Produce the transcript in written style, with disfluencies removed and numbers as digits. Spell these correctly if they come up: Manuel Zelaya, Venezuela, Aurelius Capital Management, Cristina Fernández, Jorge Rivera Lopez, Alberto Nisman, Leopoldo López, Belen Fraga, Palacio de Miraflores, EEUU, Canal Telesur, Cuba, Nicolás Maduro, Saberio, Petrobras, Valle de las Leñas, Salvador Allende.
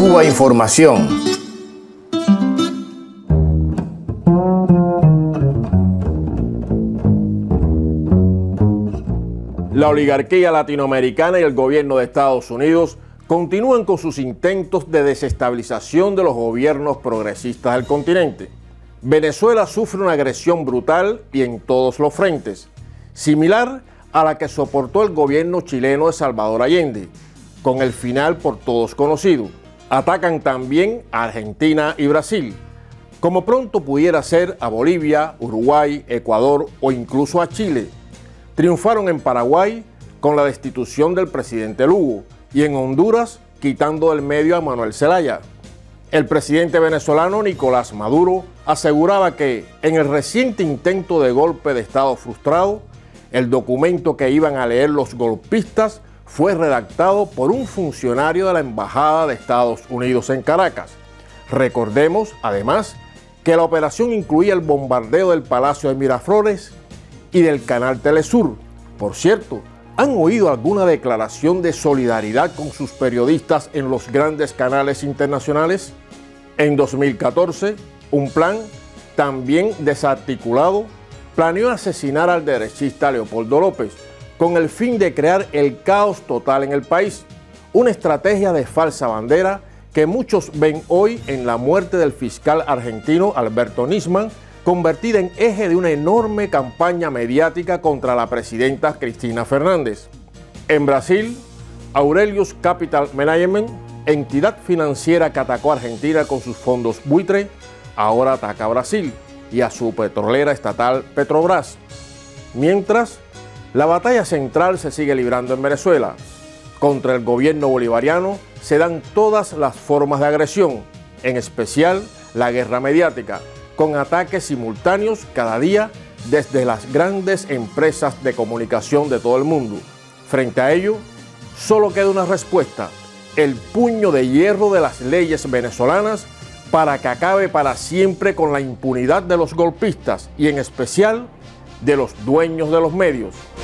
Cuba Información. La oligarquía latinoamericana y el gobierno de Estados Unidos continúan con sus intentos de desestabilización de los gobiernos progresistas del continente. Venezuela sufre una agresión brutal y en todos los frentes, similar a la que soportó el gobierno chileno de Salvador Allende, con el final por todos conocido. Atacan también a Argentina y Brasil, como pronto pudiera ser a Bolivia, Uruguay, Ecuador o incluso a Chile. Triunfaron en Paraguay con la destitución del presidente Lugo y en Honduras quitando del medio a Manuel Zelaya. El presidente venezolano Nicolás Maduro aseguraba que en el reciente intento de golpe de Estado frustrado, el documento que iban a leer los golpistas fue redactado por un funcionario de la Embajada de Estados Unidos en Caracas. Recordemos, además, que la operación incluía el bombardeo del Palacio de Miraflores y del Canal Telesur. Por cierto, ¿han oído alguna declaración de solidaridad con sus periodistas en los grandes canales internacionales? En 2014, un plan, también desarticulado, planeó asesinar al derechista Leopoldo López con el fin de crear el caos total en el país, una estrategia de falsa bandera que muchos ven hoy en la muerte del fiscal argentino Alberto Nisman, convertida en eje de una enorme campaña mediática contra la presidenta Cristina Fernández. En Brasil, Aurelius Capital Management, entidad financiera que atacó a Argentina con sus fondos buitre, ahora ataca a Brasil y a su petrolera estatal Petrobras. Mientras, la batalla central se sigue librando en Venezuela. Contra el gobierno bolivariano se dan todas las formas de agresión, en especial la guerra mediática, con ataques simultáneos cada día desde las grandes empresas de comunicación de todo el mundo. Frente a ello, solo queda una respuesta: el puño de hierro de las leyes venezolanas para que acabe para siempre con la impunidad de los golpistas y en especial de los dueños de los medios.